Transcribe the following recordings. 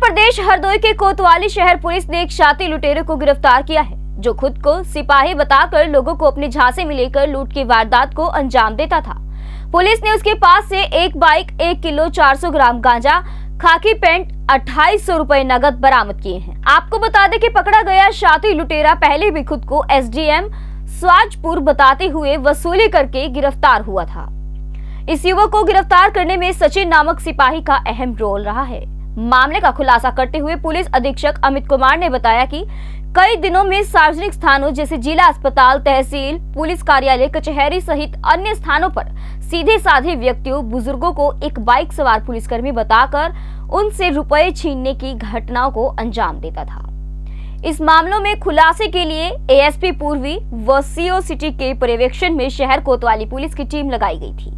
प्रदेश हरदोई के कोतवाली शहर पुलिस ने एक शातिर लुटेरे को गिरफ्तार किया है जो खुद को सिपाही बताकर लोगों को अपने झांसे में लेकर लूट की वारदात को अंजाम देता था। पुलिस ने उसके पास से एक बाइक, 1 किलो 400 ग्राम गांजा, खाकी पैंट, 2800 रुपए नकद बरामद किए हैं। आपको बता दें कि पकड़ा गया शातिर लुटेरा पहले भी खुद को SDM स्वाजपुर बताते हुए वसूली करके गिरफ्तार हुआ था। इस युवक को गिरफ्तार करने में सचिन नामक सिपाही का अहम रोल रहा है। मामले का खुलासा करते हुए पुलिस अधीक्षक अमित कुमार ने बताया कि कई दिनों में सार्वजनिक स्थानों जैसे जिला अस्पताल, तहसील, पुलिस कार्यालय, कचहरी सहित अन्य स्थानों पर सीधे साधे व्यक्तियों, बुजुर्गों को एक बाइक सवार पुलिसकर्मी बताकर उनसे रुपए छीनने की घटनाओं को अंजाम देता था। इस मामलों में खुलासे के लिए ASP पूर्वी व CO सिटी के पर्यवेक्षण में शहर कोतवाली पुलिस की टीम लगाई गई थी।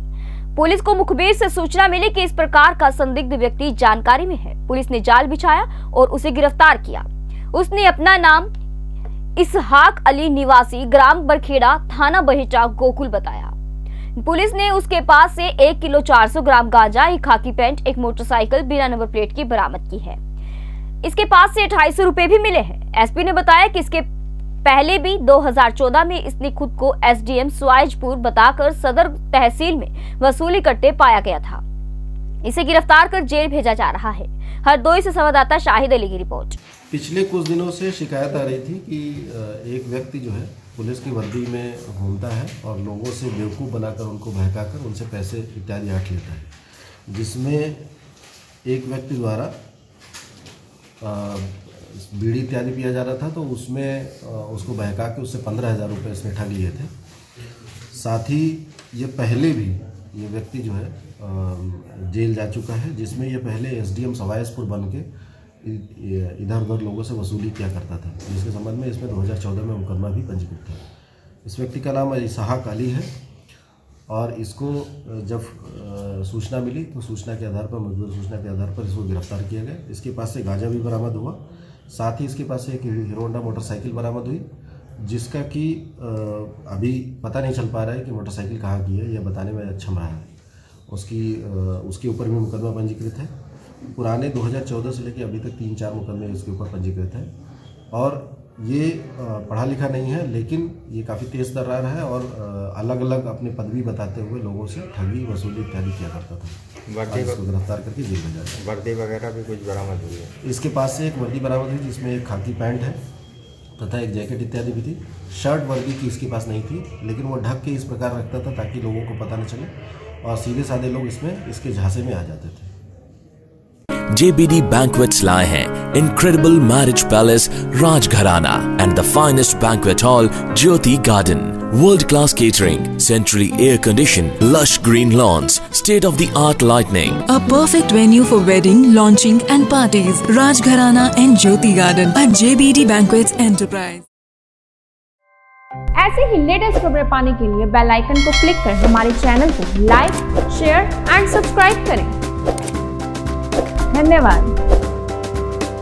पुलिस को मुखबिर से सूचना मिली कि इस प्रकार का संदिग्ध व्यक्ति जानकारी में है। पुलिस ने जाल बिछाया और उसे गिरफ्तार किया। उसने अपना नाम इशहाक अली, निवासी ग्राम बरखेड़ा, थाना बहिचा, गोकुल बताया। पुलिस ने उसके पास से 1 किलो 400 ग्राम गांजा, एक खाकी पैंट, एक मोटरसाइकिल बिना नंबर प्लेट की बरामद की है। इसके पास से 2800 रुपए भी मिले हैं। SP ने बताया कि इसके पहले भी 2014 में इसने खुद को SDM स्वाजपुर बताकर सदर तहसील में वसूली करते पाया गया था। इसे गिरफ्तार कर जेल भेजा जा रहा है। हरदोई से संवाददाता शाहिद अली की रिपोर्ट। पिछले कुछ दिनों से शिकायत आ रही थी कि एक व्यक्ति जो है पुलिस की वर्दी में घूमता है और लोगों से बेवकूफ़ बनाकर उनको बहकाकर उनसे पैसे इत्यादि हट लेता है, जिसमें एक व्यक्ति द्वारा बीड़ी इत्यादि पिया जा रहा था तो उसमें उसको बहका के उससे 15,000 रुपये इसने ठग लिए थे। साथ ही ये पहले भी ये व्यक्ति जो है जेल जा चुका है, जिसमें ये पहले SDM स्वाजपुर बन के इधर उधर लोगों से वसूली किया करता था, जिसके संबंध में इसमें 2014 में मुकदमा भी पंजीकृत था। इस व्यक्ति का नाम इशाक अली है और इसको जब सूचना मिली तो सूचना के आधार पर इसको गिरफ्तार किया गया। इसके पास से गांजा भी बरामद हुआ, साथ ही इसके पास से एक हीरोडा मोटरसाइकिल बरामद हुई, जिसका कि अभी पता नहीं चल पा रहा है कि मोटरसाइकिल कहाँ की है, यह बताने में अक्षम रहा है। उसके ऊपर भी मुकदमा पंजीकृत है। पुराने 2014 से लेकर अभी तक 3-4 मुकदमे इसके ऊपर पंजीकृत हैं और ये पढ़ा लिखा नहीं है, लेकिन ये काफ़ी तेज तर्रार है और अलग अलग अपनी पदवी बताते हुए लोगों से ठगी वसूली इत्यादि किया करता था। इसको गिरफ्तार करके जेल भेजा है। वर्दी वगैरह भी कुछ बरामद हुई है। इसके पास से एक वर्दी बरामद हुई, जिसमें एक खाकी पैंट है तथा एक जैकेट इत्यादि भी थी। शर्ट वर्दी की इसके पास नहीं थी, लेकिन वो ढक के इस प्रकार रखता था ताकि लोगों को पता न चले और सीधे साधे लोग इसमें इसके झांसे में आ जाते थे। JBD banquets लाए हैं incredible marriage palace Rajgharana and the finest banquet hall Jyoti garden, world class catering, centrally air conditioned, lush green lawns, state of the art lighting, a perfect venue for wedding, launching and parties. Rajgharana and Jyoti garden at JBD banquets enterprise। ऐसे ही latest खबरें पाने के लिए bell icon को click कर हमारे channel को like, share and subscribe करें। धन्यवाद।